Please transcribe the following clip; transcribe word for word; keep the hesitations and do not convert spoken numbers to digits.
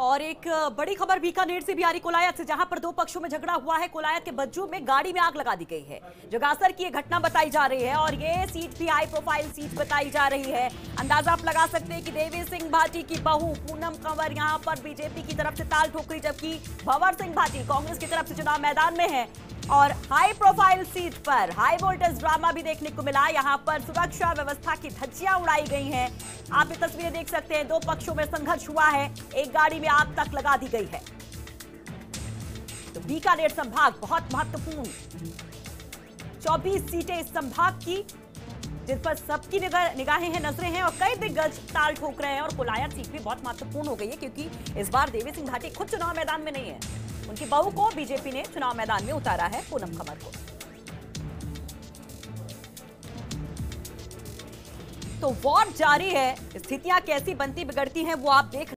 और एक बड़ी खबर बीकानेर से भी आ रही, कोलायत से, जहां पर दो पक्षों में झगड़ा हुआ है। कोलायत के बज्जू में गाड़ी में आग लगा दी गई है। जगासर की ये घटना बताई जा रही है और ये सीट भी हाई प्रोफाइल सीट बताई जा रही है। अंदाजा आप लगा सकते हैं कि देवी सिंह भाटी की बहू पूनम कंवर यहां पर बीजेपी की तरफ से ताल ठोक रही, जबकि भवर सिंह भाटी कांग्रेस की तरफ से चुनाव मैदान में है। और हाई प्रोफाइल सीट पर हाई वोल्टेज ड्रामा भी देखने को मिला। यहाँ पर सुरक्षा व्यवस्था की धज्जियां उड़ाई गई हैं। आप ये तस्वीरें देख सकते हैं, दो पक्षों में संघर्ष हुआ है, एक गाड़ी में आग तक लगा दी गई है। तो बीकानेर संभाग बहुत महत्वपूर्ण, चौबीस सीटें इस संभाग की, जिस पर सबकी निगाहें हैं, नजरें हैं और कई दिग्गज ताल ठोक रहे हैं। और कोलायत सीट भी बहुत महत्वपूर्ण हो गई है, क्योंकि इस बार देवी सिंह भाटी खुद चुनाव मैदान में नहीं है। उनकी बहू को बीजेपी ने चुनाव मैदान में उतारा है, पूनम कंवर को। तो वॉर जारी है, स्थितियां कैसी बनती बिगड़ती हैं वो आप देख